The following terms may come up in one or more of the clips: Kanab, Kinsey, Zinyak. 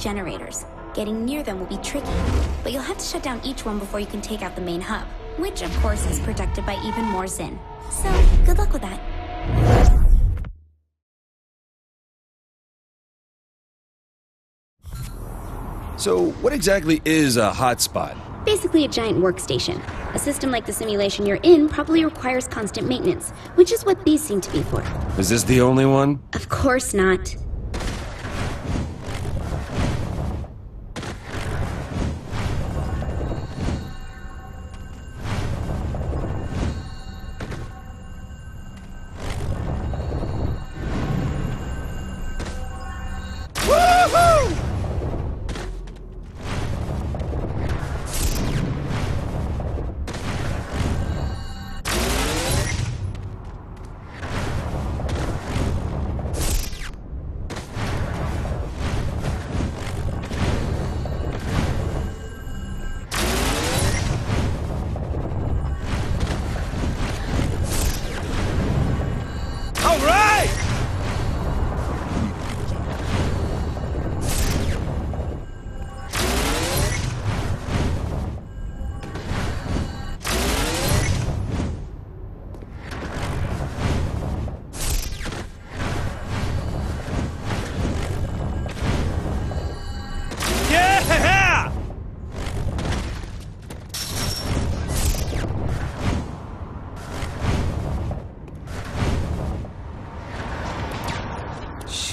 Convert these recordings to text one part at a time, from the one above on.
generators. Getting near them will be tricky, but you'll have to shut down each one before you can take out the main hub, which of course is protected by even more Zin. So, good luck with that. So, what exactly is a hotspot? Basically a giant workstation. A system like the simulation you're in probably requires constant maintenance, which is what these seem to be for. Is this the only one? Of course not.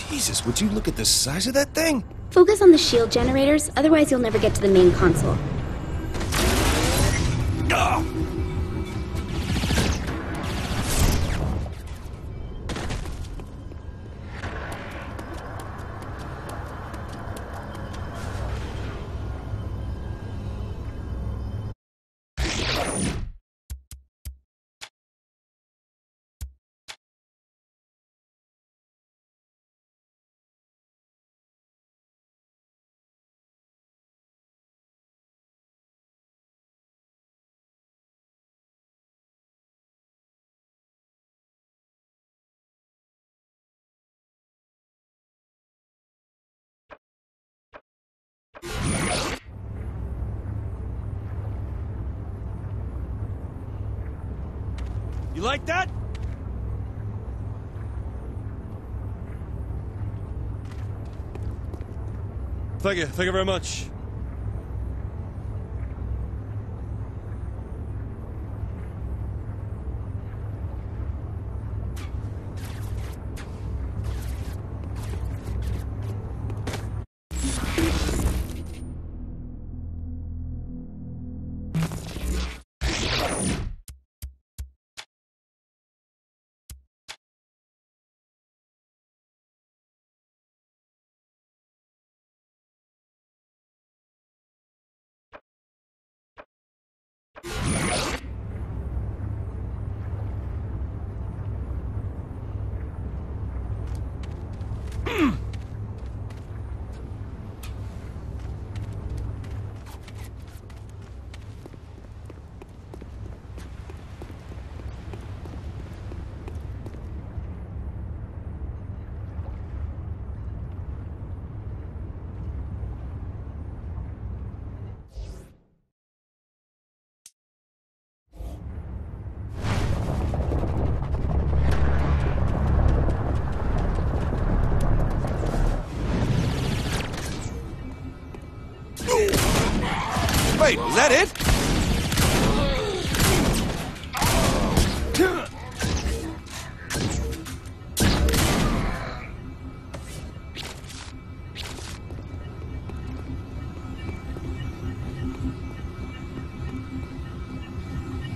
Jesus, would you look at the size of that thing? Focus on the shield generators, otherwise you'll never get to the main console. You like that? Thank you very much. Wait, was that it?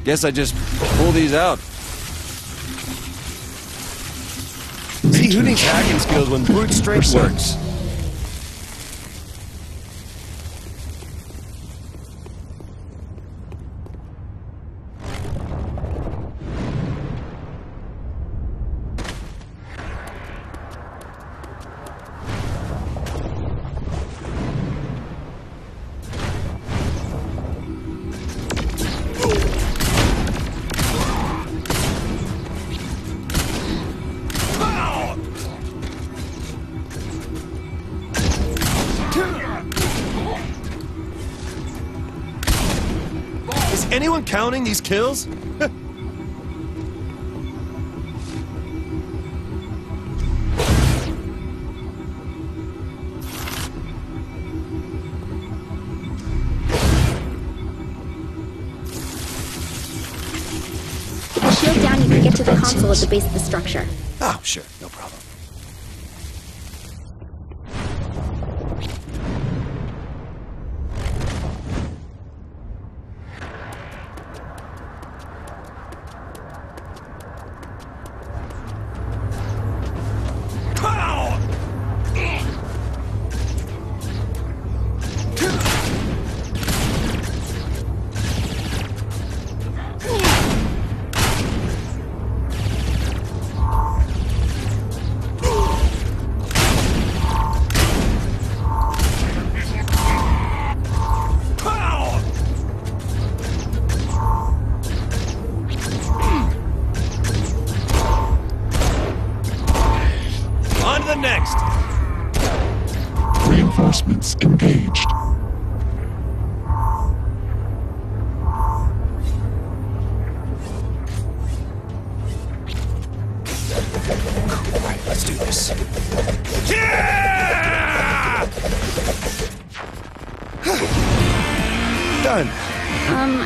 Guess I just pull these out. See, who needs hacking skills when brute strength works? Is anyone counting these kills? Shield down, you can get to the console at the base of the structure. Oh, sure, no problem. Reinforcements engaged. All right, let's do this. Yeah! Done.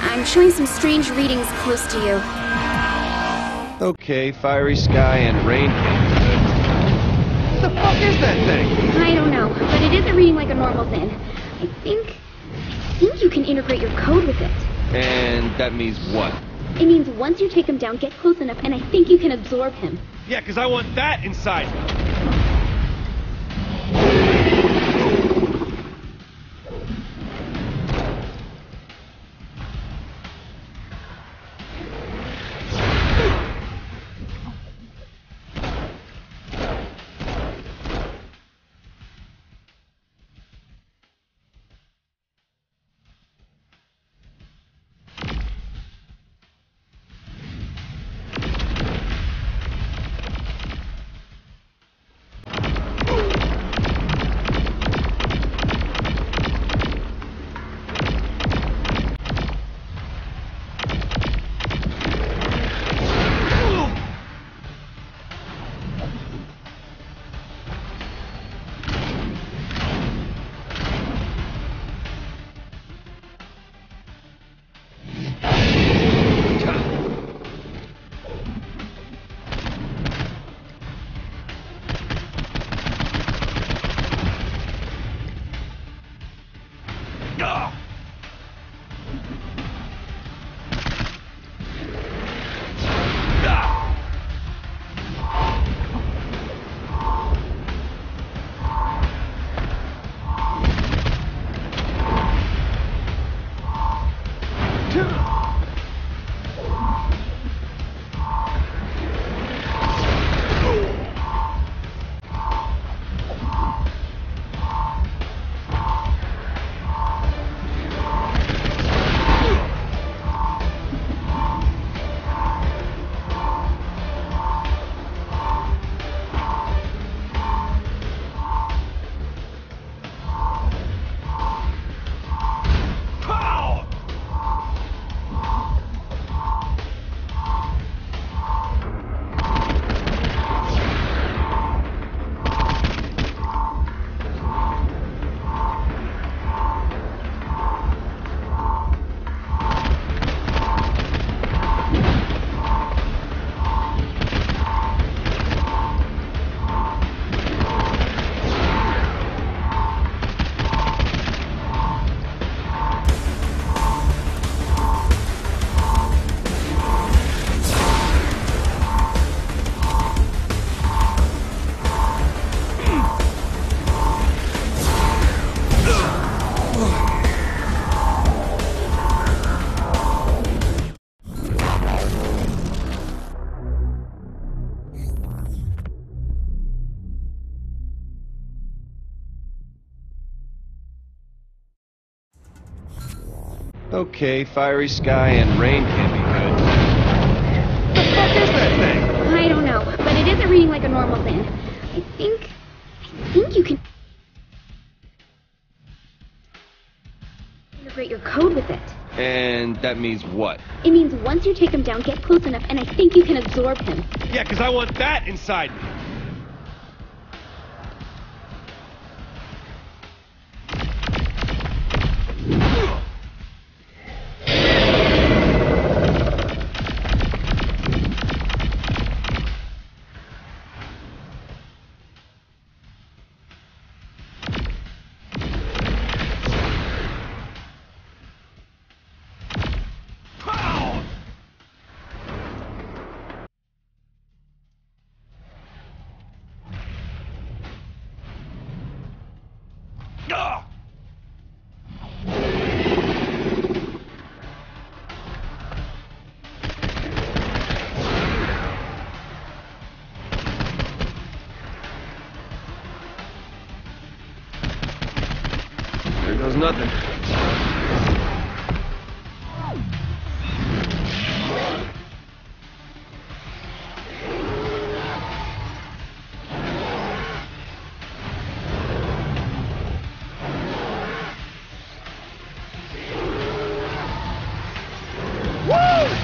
I'm showing some strange readings close to you. Okay, fiery sky and rain. What the fuck is that thing? I don't know, but it isn't reading like a normal thing. I think you can integrate your code with it. And that means what? It means once you take him down, get close enough, and I think you can absorb him. Yeah, because I want that inside. Okay, fiery sky and rain can be good. What the fuck is that thing? I don't know, but it isn't reading like a normal thing. I think you can integrate your code with it. And that means what? It means once you take him down, get close enough, and I think you can absorb him. Yeah, because I want that inside me. Nothing. Woo!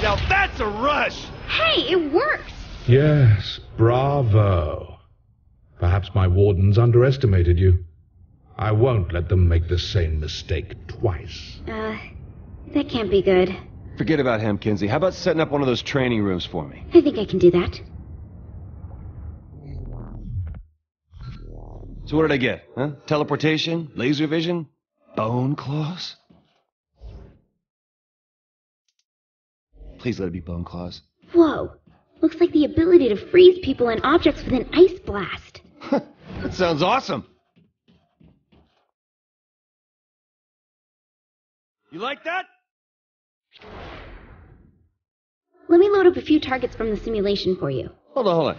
Now that's a rush! Hey, it works! Yes, bravo. Perhaps my wardens underestimated you. I won't let them make the same mistake twice. That can't be good. Forget about him, Kinsey. How about setting up one of those training rooms for me? I think I can do that. So what did I get, huh? Teleportation? Laser vision? Bone claws? Please let it be bone claws. Whoa. Looks like the ability to freeze people and objects with an ice blast. That sounds awesome. You like that? Let me load up a few targets from the simulation for you. Hold on.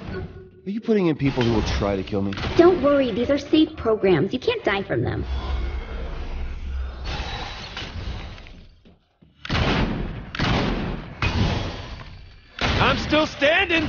Are you putting in people who will try to kill me? Don't worry, these are safe programs. You can't die from them. I'm still standing!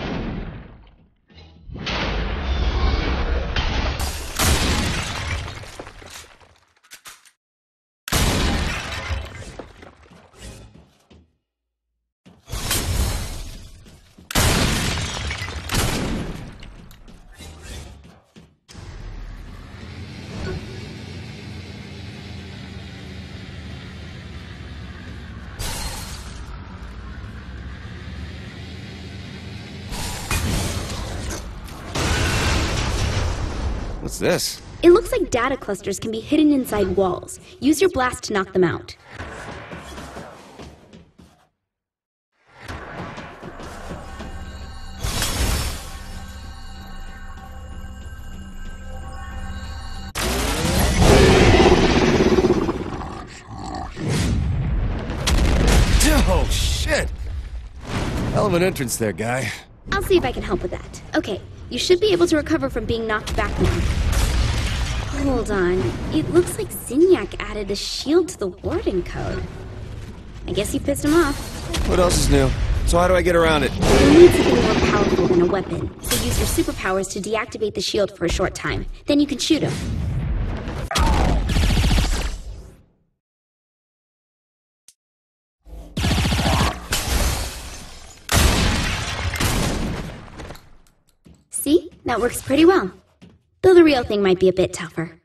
What's this? It looks like data clusters can be hidden inside walls. Use your blast to knock them out. Oh, shit! Hell of an entrance there, guy. I'll see if I can help with that. Okay. You should be able to recover from being knocked back now. Hold on. It looks like Zinyak added a shield to the warden code. I guess he pissed him off. What else is new? So how do I get around it? You need something more powerful than a weapon. So use your superpowers to deactivate the shield for a short time. Then you can shoot him. See? That works pretty well. Though the real thing might be a bit tougher.